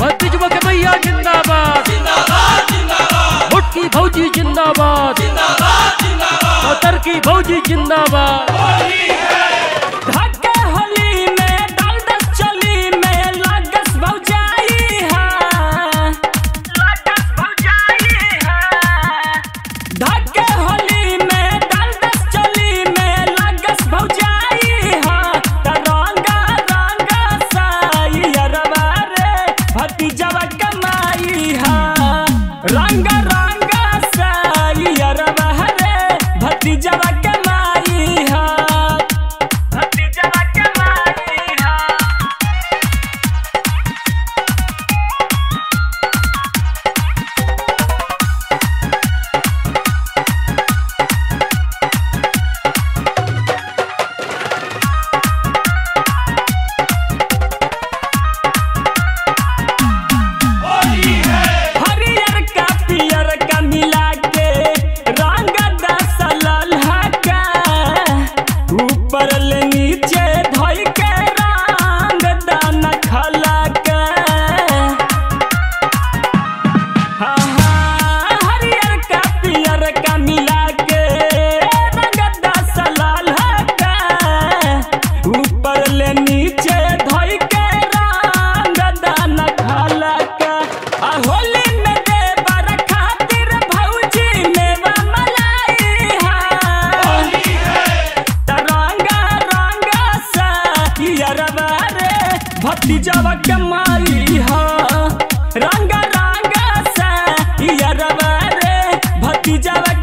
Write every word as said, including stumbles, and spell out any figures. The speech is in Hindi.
भतीज मके भैया जिंदाबाद जिंदाबाद जिंदाबाद, मुटकी भौजी जिंदाबाद जिंदाबाद जिंदाबाद, मटर की भौजी जिंदाबाद। होली है घर के होली में दलदल चली में लागस भौजाई है, लागस भौजाई है। घर के होली में दलदल चली में लागस भौजाई है, रंगा रंगा साईया रवा रे भतीजा कमाई है, रंगा रंगा साईया रवा रे भतीजा भतीजावा कमाई हा, रंगा रंगा सा यारवा रे भतीजावा।